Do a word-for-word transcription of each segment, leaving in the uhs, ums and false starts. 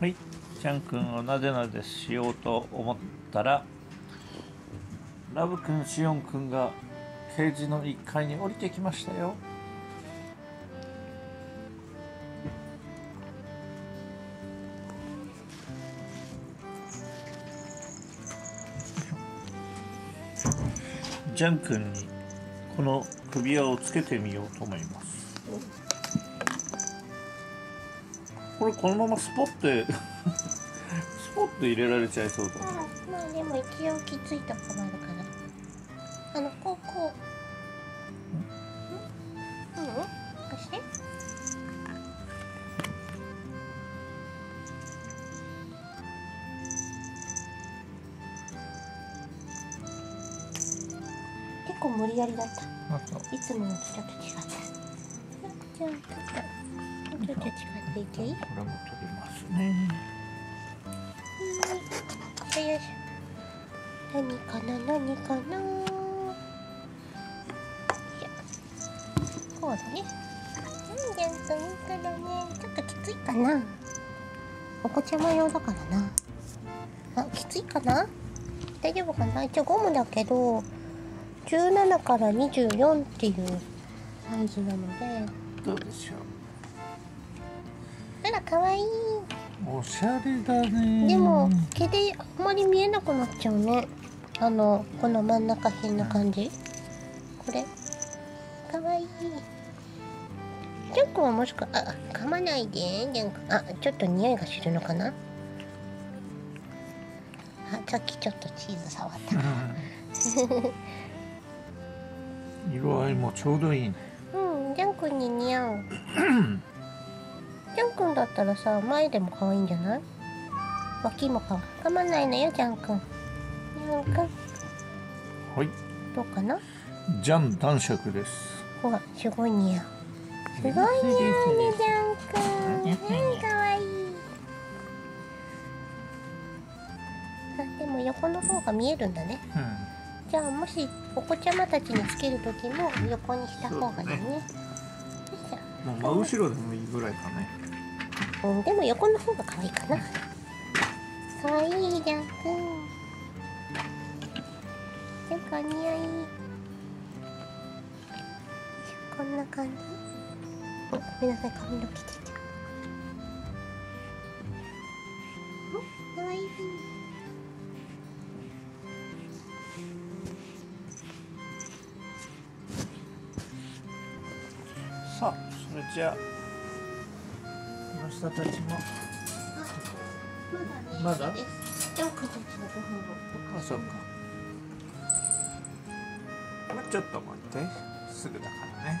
はい、ちゃんくんをなでなでしようと思ったら、ラブくん、しおんくんがケージのいっかいに降りてきましたよ。ちゃんくんにこの首輪をつけてみようと思います。これこのままスポッてスポッて入れられちゃいそうだね。まあ、まあ、でも一応きついとこもあるからあのこうこううん、うん、こうして結構無理やりだった。いつものとちょっと違った。じゃあちょっと近づいていい？これも取りますね。うん、よいしょ。何かな何かな。こうだね。うん、じゃんくんいいからね。ちょっときついかな。お子ちゃま用だからな。あ、きついかな？大丈夫かな？一応ゴムだけど、じゅうななからにじゅうよんっていうサイズなので。どうでしょう。あら、かわいい。おしゃれだね。でも毛であんまり見えなくなっちゃうね。あのこの真ん中辺の感じ、これかわいい。ジャン君はもしくはあ噛まないでジャン君。あ、ちょっと匂いがするのかな。あ、さっきちょっとチーズ触った色合いもちょうどいいね。うん、ジャン君に似合うジャン君だったらさ、前でも可愛いんじゃない？脇もかわいい。噛まないのよ、ジャン君。ジャン君。はい。どうかな？ジャン男爵です。ほら、すごい似合う。すごい似合うね、ジャン君。はい、可愛い。あ、でも横の方が見えるんだね。うん、じゃあ、もしお子ちゃまたちにつける時も横にした方がいいね。もう真後ろでもいいぐらいかね。うん、でも横の方が可愛いかな。可愛いじゃんくん。なんかお似合い。こんな感じ。ごめんなさい、髪の毛出ちゃった。可愛い。さあ。それじゃあ、この人たちもまだね、まだジャン君たちのご飯を。あ、そうか。まあ、ちょっと待って、すぐだからね。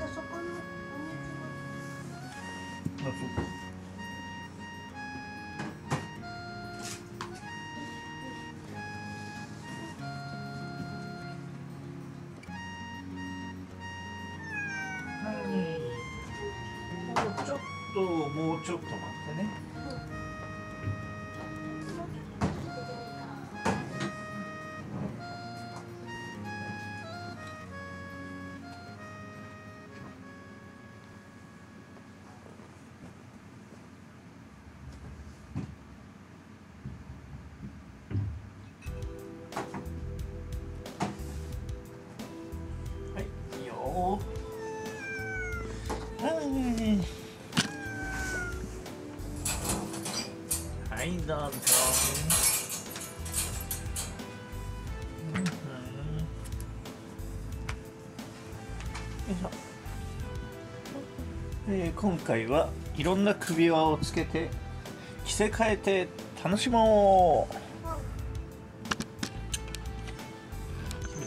あそこのお水は。あ、そうか。ちょっともうちょっと待ってね。はい、いいよ。はい。はい、どうぞ。うん、よいしょ。えー、今回はいろんな首輪をつけて着せ替えて楽しもう。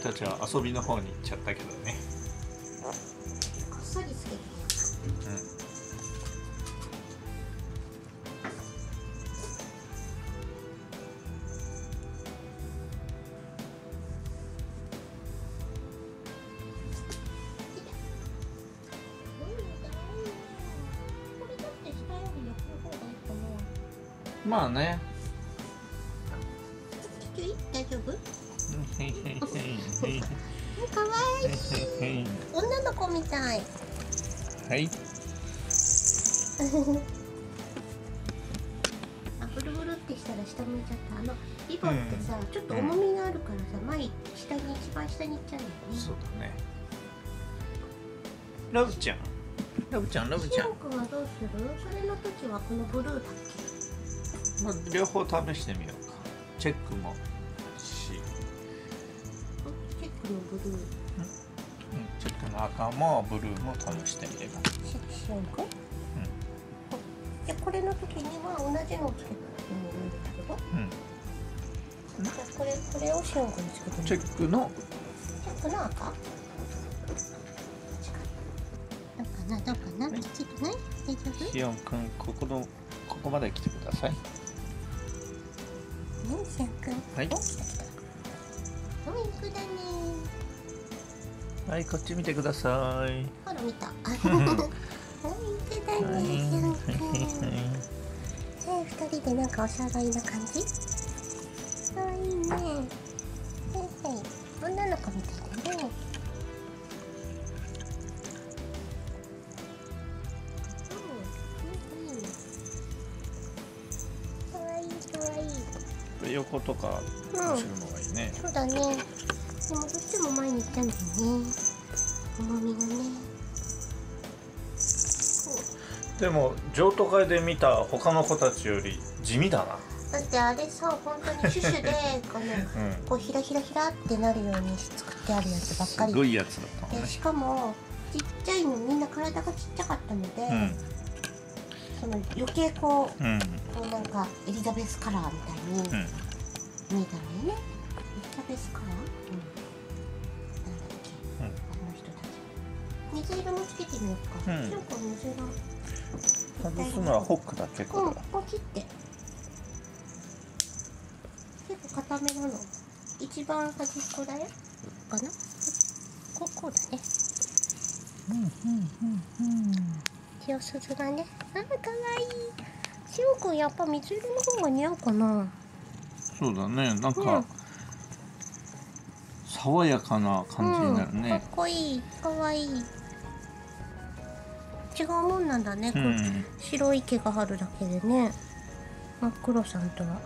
君たちは遊びの方に行っちゃったけどね。こっそりつけてる。うん。まあね。大丈夫？可愛い。女の子みたい。はい。あ、ブルブルってしたら下向いちゃった。あのリボってさ、うん、ちょっと重みがあるからさ、前下に一番下に行っちゃうんだよね。そうだね。ラブちゃんラブちゃんラブちゃんシオン君はどうする？それの時はこのブルーだっけ？まあ、両方試してみようか。チェックもしチェックのブルー、うん、チェックの赤もブルーも試してみれば。シオン君、うん、でこれの時には同じのをつけてもいいんだけど、うん、じゃあこれこれをシオン君につけてもいい？チェックのチェックの赤な、どうかな、きつくない？大丈夫？シオン君、ここのここまで来てください。ね、シオン君。はい。お肉だね。はい、こっち見てください。ほら見た。お肉だね、シオン君。はい、二人でなんかおしゃがいな感じ？可愛いね。はいはい、女の子みたいだね。横とか後ろのがいいね、うん、そうだね。でもどうしても前に行っちゃうんだよね、重みがね。でも譲渡会で見た他の子たちより地味だな。だってあれさ、本当にシュシュでこの、うん、こうひらひらひらってなるように作ってあるやつばっかり。すごいやつだったもんね。しかもちっちゃいの、みんな体がちっちゃかったので、うん、その余計こう、うん、こうなんかエリザベスカラーみたいに見えたのよね。エリザベスカラー、うん、なんだっけ、うん、あの人たち。水色もつけてみようか。うん、シオン君水色。外すのはホックだけか。うん、ここ切って。結構固めなの。一番端っこだよ。かな？ここだね。うんうんうんうん。塩鈴がね。あ、可愛い。シオン君やっぱ水色の方が似合うかな。そうだね、なんか、うん、爽やかな感じになるね、うん、かっこいい、かわいい。違うもんなんだね、うん、白い毛があるだけでね、真っ黒さんとは。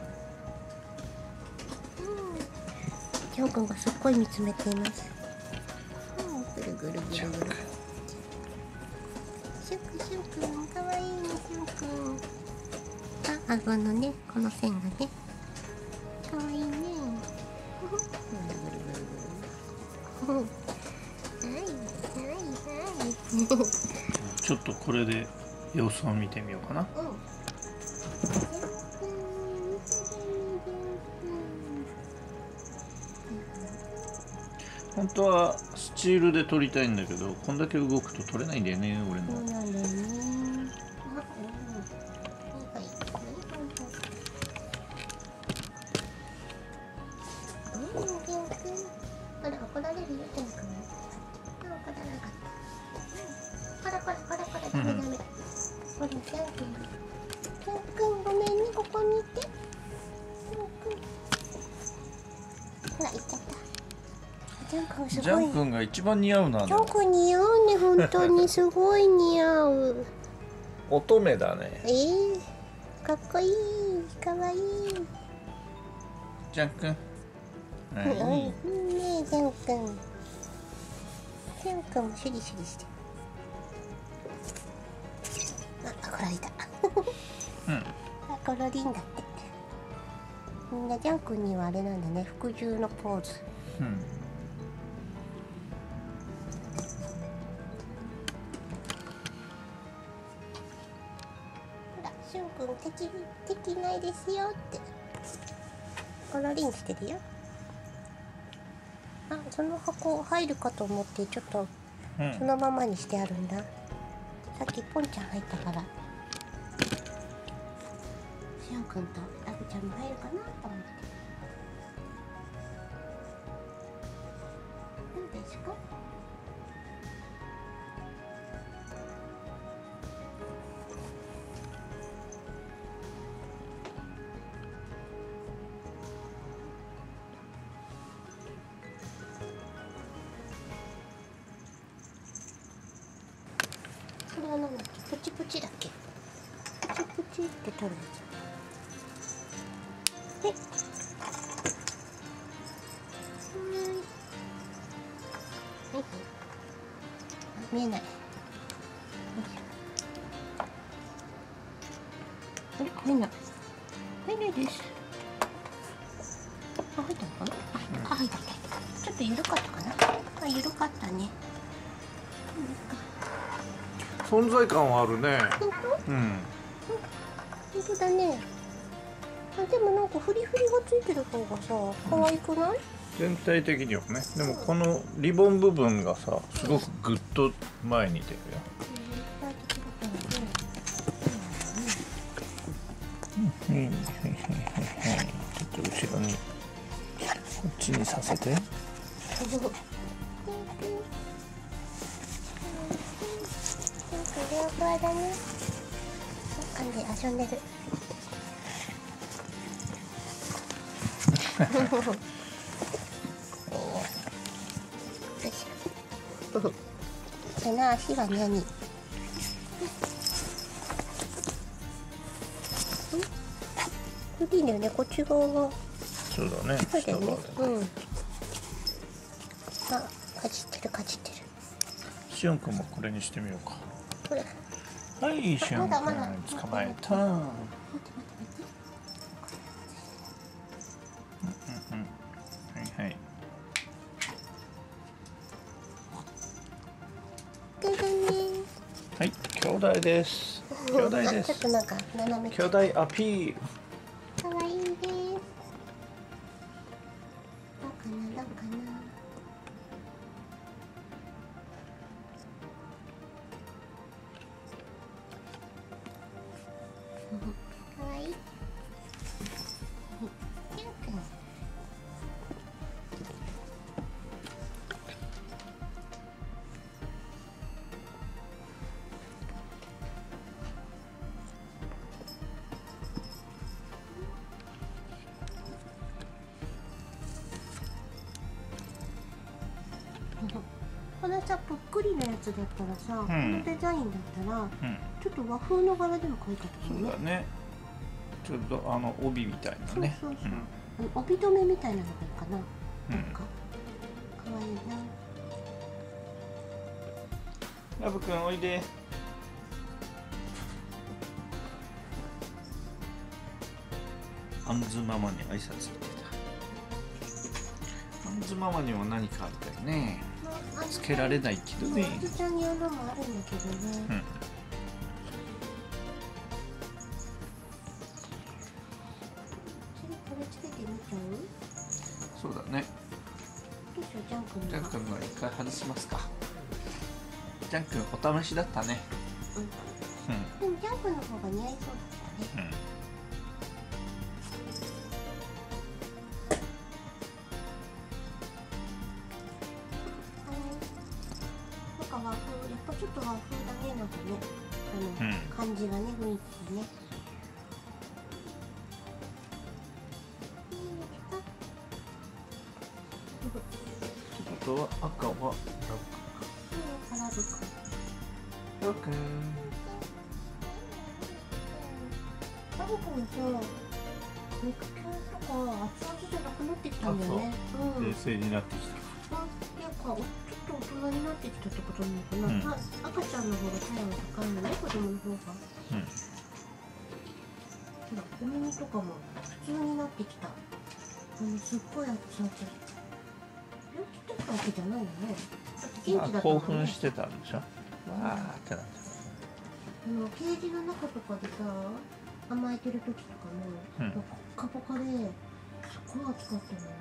シオン君がすっごい見つめています。うん、ぐるぐるぐるぐる。シオン君、シオン君、かわいいね、シオン君。あごのね、この線がね、かわいいね。ちょっとこれで様子を見てみようかな。本当はスチールで撮りたいんだけど、こんだけ動くと撮れないんだよね、俺の。そうなんだよね。ジャン君が一番似合うな。ジャン君似合うね、本当にすごい似合う。乙女だね。えー、かっこいい、かわいい。ジャン君。はい。うんね、ジャン君。ジャン君もシュリシュリして。あ、コロリだ。うん。あ、コロリンだって。みんなジャン君にはあれなんだね、服従のポーズ。うん。敵、敵ないですよってコロリンしてるよ。あ、その箱入るかと思ってちょっとそのままにしてあるんだ、うん、さっきポンちゃん入ったから。シオンくんとラブちゃんも入るかなと思って。どうですか？プチプチだっけ？ピッて取るんですよ。で見えない。あれ、入んない。入んないです。あ、入ったのかな。あ、入った。ちょっと緩かったかな。あ、緩かったね。存在感はあるね。本当？うん。本当だね。あ、でもなんかフリフリがついてる方がさ、可愛くない？全体的にはね。でもこのリボン部分がさ、すごくグッと前に出るよ。うんうんうんうん。ちょっと後ろにこっちにさせて。ふわふわだね。噛んで遊んでる。手の足は何？うん、これいいんだよね、こっち側が。そうだね。そうだよね。うん。あ、かじってるかじってる。しおんくんもこれにしてみようか。これ。はい、しおんくん捕まえた。うんうんうん。はいはい。はい、兄弟です。兄弟です。ちょっとなんか斜め。兄弟アピール。可愛いです。どうかな、どうかな。可愛い。キュンくん。これさ、ぽっくりのやつだったらさ、うん、このデザインだったら、うん、ちょっと和風の柄でも描いてほしいね。そうだね。ちょっとあの帯みたいなね。そうそうそう。うん、あの帯留めみたいなのがいいかな。うん、なんか可愛いな。ラブくんおいで。あんずママに挨拶してた。あんずママにも何かあったよね。つけられないけどね。おじちゃんに穴もあるんだけどね。うん、これつけてみちゃう？そうだね。どうしよう、ジャン君。ジャン君の一回外しますか。ジャン君お試しだったね。うん。うん、でもジャン君の方が似合いそうだったね。うん。ちょっと和風だけなんかね、あの、うん、感じがね、雰囲気ね。ってことは赤はラブか。うん、ラブか。ラブくん。ラブくんさ、肉球とか厚味じゃなくなってきたんだよね。うん、冷静になってきた。あ、なんか大人になってきたってことなのかな、うん、赤ちゃんの方が体温高いのね、子供の方が。うん、ほら、お耳とかも普通になってきた。うん、すっごい熱々。病気とったわけじゃないよね。元気だった、ね、興奮してたんでしょ。わーってなってた。うん、ケージの中とかでさ、甘えてる時とかも、うん、ポッカポカですっごい熱かったのよ。